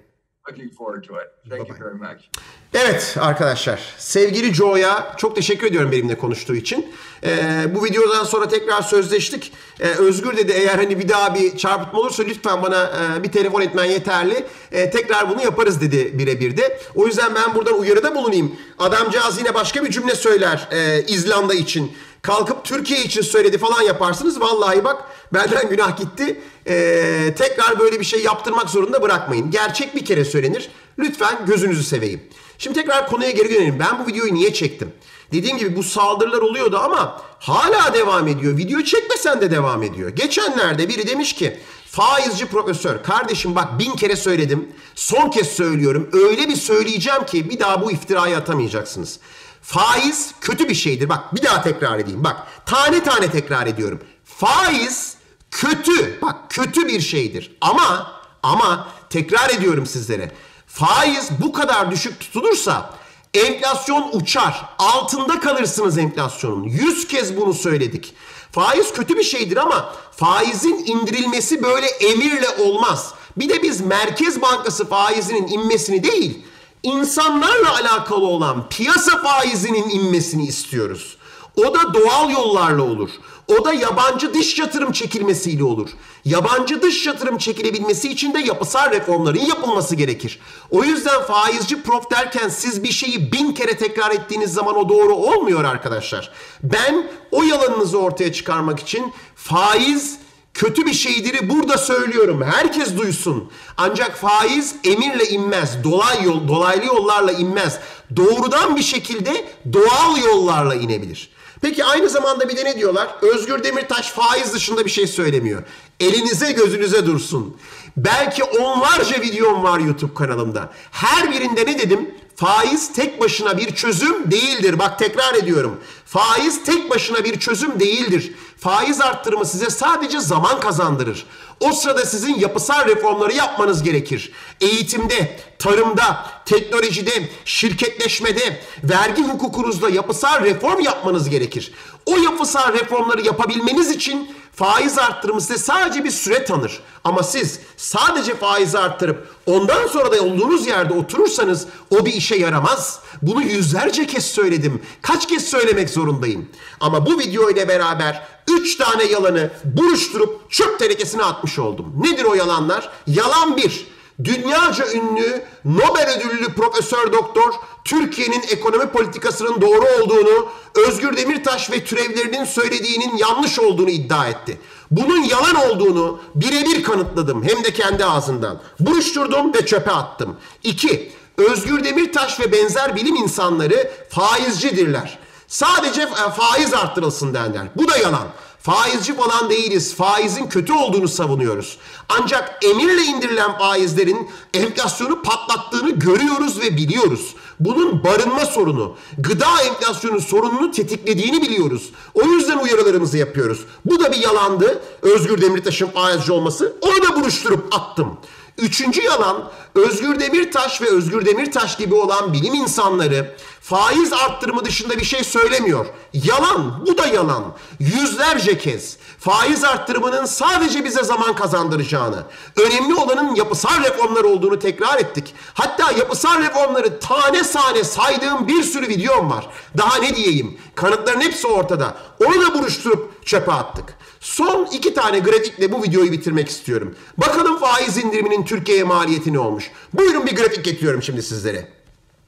Looking forward to it. Thank you very much. Evet arkadaşlar, sevgili Joe'ya çok teşekkür ediyorum benimle konuştuğu için. Ee, bu videodan sonra tekrar sözleştik. Ee, Özgür dedi, eğer hani bir daha bir çarpıtma olursa lütfen bana e, bir telefon etmen yeterli. E, tekrar bunu yaparız dedi birebir de. O yüzden ben buradan uyarıda bulunayım. Adamcağız yine başka bir cümle söyler e, İzlanda için. Kalkıp Türkiye için söyledi falan yaparsınız. Vallahi bak benden günah gitti. Ee, tekrar böyle bir şey yaptırmak zorunda bırakmayın. Gerçek bir kere söylenir. Lütfen gözünüzü seveyim. Şimdi tekrar konuya geri dönelim. Ben bu videoyu niye çektim? Dediğim gibi bu saldırılar oluyordu ama hala devam ediyor. Video çekmesen de devam ediyor. Geçenlerde biri demiş ki faizci profesör, kardeşim bak bin kere söyledim. Son kez söylüyorum. Öyle bir söyleyeceğim ki bir daha bu iftirayı atamayacaksınız. Faiz kötü bir şeydir. Bak bir daha tekrar edeyim. Bak tane tane tekrar ediyorum. Faiz kötü. Bak kötü bir şeydir. Ama ama tekrar ediyorum sizlere. Faiz bu kadar düşük tutulursa enflasyon uçar. Altında kalırsınız enflasyonun. yüz kez bunu söyledik. Faiz kötü bir şeydir ama faizin indirilmesi böyle emirle olmaz. Bir de biz Merkez Bankası faizinin inmesini değil, İnsanlarla alakalı olan piyasa faizinin inmesini istiyoruz. O da doğal yollarla olur. O da yabancı dış yatırım çekilmesiyle olur. Yabancı dış yatırım çekilebilmesi için de yapısal reformların yapılması gerekir. O yüzden faizci prof derken siz bir şeyi bin kere tekrar ettiğiniz zaman o doğru olmuyor arkadaşlar. Ben o yalanınızı ortaya çıkarmak için faiz kötü bir şeydir, burada söylüyorum. Herkes duysun. Ancak faiz emirle inmez. Dolay yol, dolaylı yollarla inmez. Doğrudan bir şekilde doğal yollarla inebilir. Peki aynı zamanda bir de ne diyorlar? Özgür Demirtaş faiz dışında bir şey söylemiyor. Elinize gözünüze dursun. Belki onlarca videom var YouTube kanalımda. Her birinde ne dedim? Faiz tek başına bir çözüm değildir. Bak tekrar ediyorum. Faiz tek başına bir çözüm değildir. Faiz arttırımı size sadece zaman kazandırır. O sırada sizin yapısal reformları yapmanız gerekir. Eğitimde, tarımda, teknolojide, şirketleşmede, vergi hukukunuzda yapısal reform yapmanız gerekir. O yapısal reformları yapabilmeniz için faiz arttırımı size sadece bir süre tanır. Ama siz sadece faizi arttırıp ondan sonra da olduğunuz yerde oturursanız o bir işe yaramaz. Bunu yüzlerce kez söyledim. Kaç kez söylemek zorundayım? Ama bu video ile beraber üç tane yalanı buruşturup çöp tenekesine atmış oldum. Nedir o yalanlar? Yalan bir. Dünyaca ünlü Nobel ödüllü Profesör Doktor Türkiye'nin ekonomi politikasının doğru olduğunu, Özgür Demirtaş ve türevlerinin söylediğinin yanlış olduğunu iddia etti. Bunun yalan olduğunu birebir kanıtladım, hem de kendi ağzından. Buruşturdum ve çöpe attım. iki. Özgür Demirtaş ve benzer bilim insanları faizcidirler. Sadece faiz arttırılsın derler. Bu da yalan. Faizci falan değiliz. Faizin kötü olduğunu savunuyoruz. Ancak emirle indirilen faizlerin enflasyonu patlattığını görüyoruz ve biliyoruz. Bunun barınma sorunu, gıda enflasyonu sorununu tetiklediğini biliyoruz. O yüzden uyarılarımızı yapıyoruz. Bu da bir yalandı. Özgür Demirtaş'ın faizci olması. Onu da buruşturup attım. Üçüncü yalan, Özgür Demirtaş ve Özgür Demirtaş gibi olan bilim insanları faiz arttırımı dışında bir şey söylemiyor. Yalan, bu da yalan. Yüzlerce kez faiz arttırımının sadece bize zaman kazandıracağını, önemli olanın yapısal reformlar olduğunu tekrar ettik. Hatta yapısal reformları tane tane saydığım bir sürü videom var. Daha ne diyeyim? Kanıtların hepsi ortada. Onu da buruşturup çöpe attık. Son iki tane grafikle bu videoyu bitirmek istiyorum. Bakalım faiz indiriminin Türkiye'ye maliyeti ne olmuş? Buyurun bir grafik getiriyorum şimdi sizlere.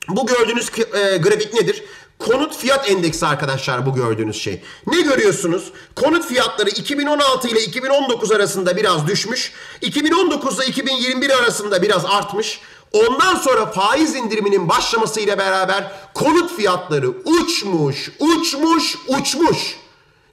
Bu gördüğünüz e, grafik nedir? Konut fiyat endeksi arkadaşlar, bu gördüğünüz şey. Ne görüyorsunuz? Konut fiyatları iki bin on altı ile iki bin on dokuz arasında biraz düşmüş. iki bin on dokuz ile iki bin yirmi bir arasında biraz artmış. Ondan sonra faiz indiriminin başlamasıyla beraber konut fiyatları uçmuş, uçmuş, uçmuş.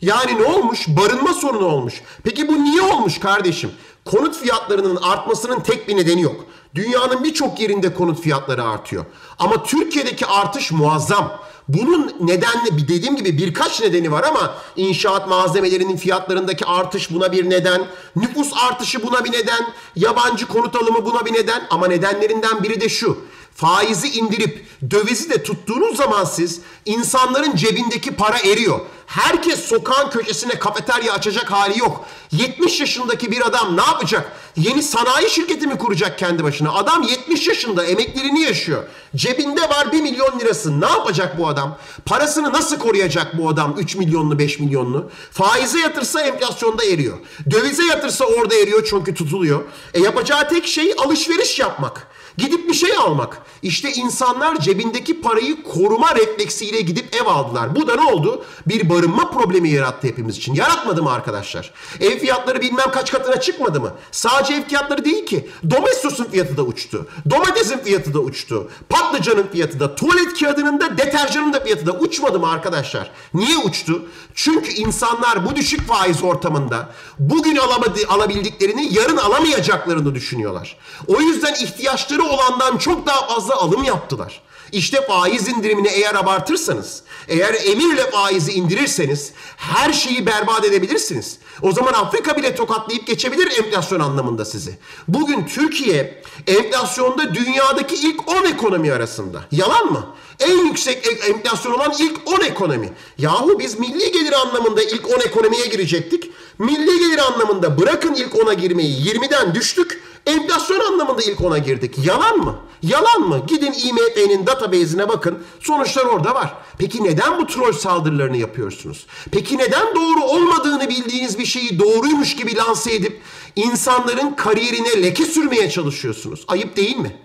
Yani ne olmuş? Barınma sorunu olmuş. Peki bu niye olmuş kardeşim? Konut fiyatlarının artmasının tek bir nedeni yok. Dünyanın birçok yerinde konut fiyatları artıyor. Ama Türkiye'deki artış muazzam. Bunun nedenle dediğim gibi birkaç nedeni var ama inşaat malzemelerinin fiyatlarındaki artış buna bir neden. Nüfus artışı buna bir neden. Yabancı konut alımı buna bir neden. Ama nedenlerinden biri de şu. faizi indirip dövizi de tuttuğunuz zaman siz insanların cebindeki para eriyor. Herkes sokağın köşesine kafeterya açacak hali yok. yetmiş yaşındaki bir adam ne yapacak? Yeni sanayi şirketi mi kuracak kendi başına? Adam yetmiş yaşında, emekliliğini yaşıyor. Cebinde var bir milyon lirası. Ne yapacak bu adam? Parasını nasıl koruyacak bu adam üç milyonlu beş milyonlu? Faize yatırsa enflasyonda eriyor. Dövize yatırsa orada eriyor çünkü tutuluyor. E yapacağı tek şey alışveriş yapmak. Gidip bir şey almak. İşte insanlar cebindeki parayı koruma refleksiyle gidip ev aldılar. Bu da ne oldu? Bir barınma problemi yarattı hepimiz için. Yaratmadı mı arkadaşlar? Ev fiyatları bilmem kaç katına çıkmadı mı? Sadece ev fiyatları değil ki. Domestosun fiyatı da uçtu. Domatesin fiyatı da uçtu. Patlıcanın fiyatı da, tuvalet kağıdının da, deterjanın da fiyatı da uçmadı mı arkadaşlar? Niye uçtu? Çünkü insanlar bu düşük faiz ortamında bugün alamadı, alabildiklerini yarın alamayacaklarını düşünüyorlar. O yüzden ihtiyaçları olandan çok daha fazla alım yaptılar. İşte faiz indirimini eğer abartırsanız, eğer emirle faizi indirirseniz her şeyi berbat edebilirsiniz. O zaman Afrika bile tokatlayıp geçebilir enflasyon anlamında sizi. Bugün Türkiye enflasyonda dünyadaki ilk on ekonomi arasında. Yalan mı? En yüksek enflasyon olan ilk on ekonomi. Yahu biz milli gelir anlamında ilk on ekonomiye girecektik. Milli gelir anlamında bırakın ilk ona girmeyi, yirmiden düştük. Enflasyon anlamında ilk ona girdik. Yalan mı? Yalan mı? Gidin I M F'nin database'ine bakın. Sonuçlar orada var. Peki neden bu troll saldırılarını yapıyorsunuz? Peki neden doğru olmadığını bildiğiniz bir şeyi doğruymuş gibi lanse edip insanların kariyerine leke sürmeye çalışıyorsunuz? Ayıp değil mi?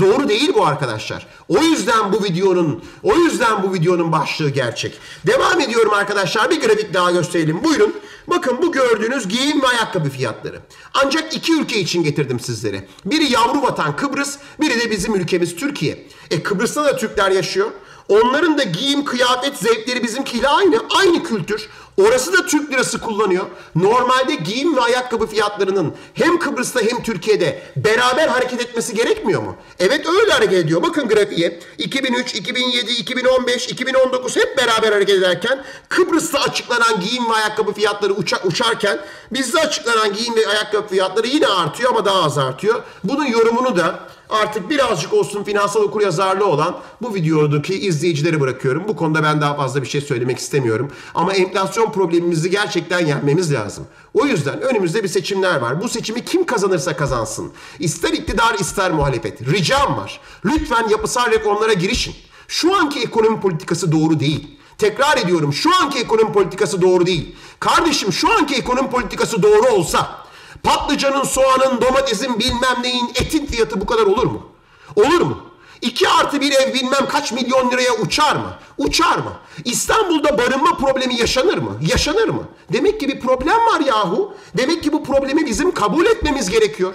Doğru değil bu arkadaşlar. O yüzden bu videonun, o yüzden bu videonun başlığı gerçek. Devam ediyorum arkadaşlar. Bir grafik daha gösterelim. Buyurun. Bakın bu gördüğünüz giyim ve ayakkabı fiyatları. Ancak iki ülke için getirdim sizlere. Biri yavru vatan Kıbrıs, biri de bizim ülkemiz Türkiye. E Kıbrıs'ta da Türkler yaşıyor. Onların da giyim, kıyafet, zevkleri bizimkiyle aynı. Aynı kültür. Orası da Türk lirası kullanıyor. Normalde giyim ve ayakkabı fiyatlarının hem Kıbrıs'ta hem Türkiye'de beraber hareket etmesi gerekmiyor mu? Evet öyle hareket ediyor. Bakın grafiğe. iki bin üç, iki bin yedi, iki bin on beş, iki bin on dokuz hep beraber hareket ederken Kıbrıs'ta açıklanan giyim ve ayakkabı fiyatları uça uçarken bizde açıklanan giyim ve ayakkabı fiyatları yine artıyor ama daha az artıyor. Bunun yorumunu da artık birazcık olsun finansal okuryazarlı olan bu videodaki izleyicileri bırakıyorum. Bu konuda ben daha fazla bir şey söylemek istemiyorum. Ama enflasyon problemimizi gerçekten yenmemiz lazım. O yüzden önümüzde bir seçimler var. Bu seçimi kim kazanırsa kazansın. İster iktidar ister muhalefet. Ricam var. Lütfen yapısal reformlara girişin. Şu anki ekonomi politikası doğru değil. Tekrar ediyorum, şu anki ekonomi politikası doğru değil. Kardeşim şu anki ekonomi politikası doğru olsa patlıcanın, soğanın, domatesin, bilmem neyin, etin fiyatı bu kadar olur mu? Olur mu? iki artı bir ev bilmem kaç milyon liraya uçar mı? Uçar mı? İstanbul'da barınma problemi yaşanır mı? Yaşanır mı? Demek ki bir problem var yahu. Demek ki bu problemi bizim kabul etmemiz gerekiyor.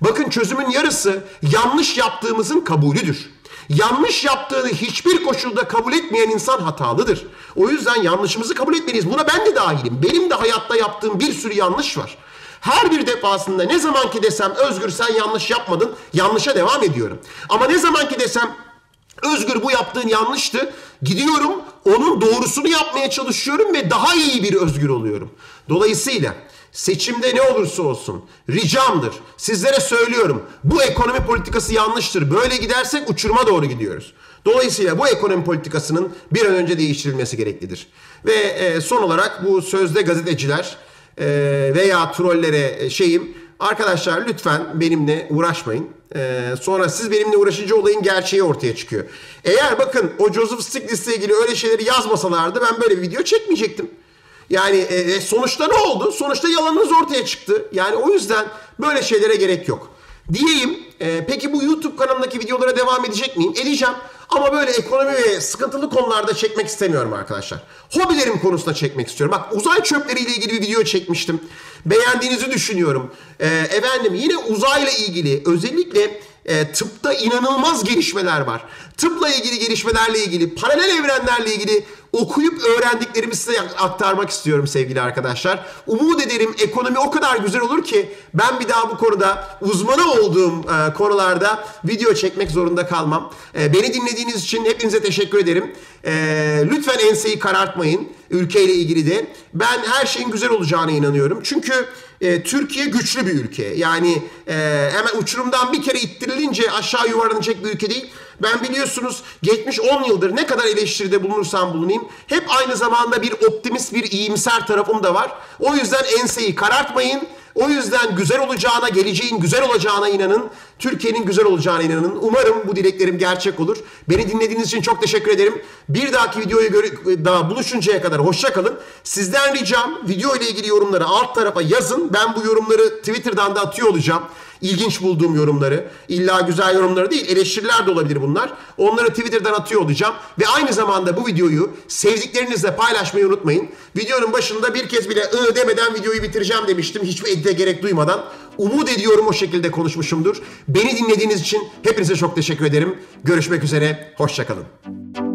Bakın çözümün yarısı yanlış yaptığımızın kabulüdür. Yanlış yaptığını hiçbir koşulda kabul etmeyen insan hatalıdır. O yüzden yanlışımızı kabul etmeliyiz. Buna ben de dahilim. Benim de hayatta yaptığım bir sürü yanlış var. Her bir defasında ne zaman ki desem Özgür sen yanlış yapmadın, yanlışa devam ediyorum. Ama ne zaman ki desem Özgür bu yaptığın yanlıştı, gidiyorum onun doğrusunu yapmaya çalışıyorum ve daha iyi bir Özgür oluyorum. Dolayısıyla seçimde ne olursa olsun ricamdır, sizlere söylüyorum, bu ekonomi politikası yanlıştır. Böyle gidersek uçuruma doğru gidiyoruz. Dolayısıyla bu ekonomi politikasının bir an önce değiştirilmesi gereklidir. Ve son olarak bu sözde gazeteciler veya trollere şeyim, arkadaşlar lütfen benimle uğraşmayın. Ee, sonra siz benimle uğraşınca olayın gerçeği ortaya çıkıyor. Eğer bakın o Joseph Stiglitz'le ilgili öyle şeyleri yazmasalardı ben böyle bir video çekmeyecektim. Yani e, sonuçta ne oldu? Sonuçta yalanınız ortaya çıktı. Yani o yüzden böyle şeylere gerek yok. Diyeyim. E, peki bu YouTube kanalındaki videolara devam edecek miyim? Edeceğim. Ama böyle ekonomi ve sıkıntılı konularda çekmek istemiyorum arkadaşlar. Hobilerim konusunda çekmek istiyorum. Bak uzay çöpleriyle ilgili bir video çekmiştim. Beğendiğinizi düşünüyorum. Ee, efendim yine uzayla ilgili özellikle e, tıpta inanılmaz gelişmeler var. Tıpla ilgili gelişmelerle ilgili, paralel evrenlerle ilgili okuyup öğrendiklerimi size aktarmak istiyorum sevgili arkadaşlar. Umut ederim ekonomi o kadar güzel olur ki ben bir daha bu konuda uzmanı olduğum e, konularda video çekmek zorunda kalmam. E, beni dinlediğiniz için hepinize teşekkür ederim. E, lütfen enseyi karartmayın. ülkeyle ilgili de ben her şeyin güzel olacağına inanıyorum. Çünkü e, Türkiye güçlü bir ülke. Yani e, hemen uçurumdan bir kere ittirilince aşağı yuvarlanacak bir ülke değil. Ben biliyorsunuz geçmiş on yıldır ne kadar eleştiride bulunursam bulunayım hep aynı zamanda bir optimist, bir iyimser tarafım da var. O yüzden enseyi karartmayın. O yüzden güzel olacağına, geleceğin güzel olacağına inanın. Türkiye'nin güzel olacağına inanın. Umarım bu dileklerim gerçek olur. Beni dinlediğiniz için çok teşekkür ederim. Bir dahaki videoyu daha buluşuncaya kadar hoşça kalın. Sizden ricam video ile ilgili yorumları alt tarafa yazın. Ben bu yorumları Twitter'dan da atıyor olacağım. İlginç bulduğum yorumları, illa güzel yorumları değil, eleştiriler de olabilir bunlar. Onları Twitter'dan atıyor olacağım. Ve aynı zamanda bu videoyu sevdiklerinizle paylaşmayı unutmayın. Videonun başında bir kez bile ı demeden videoyu bitireceğim demiştim. Hiçbir edite gerek duymadan. Umut ediyorum o şekilde konuşmuşumdur. Beni dinlediğiniz için hepinize çok teşekkür ederim. Görüşmek üzere, hoşça kalın.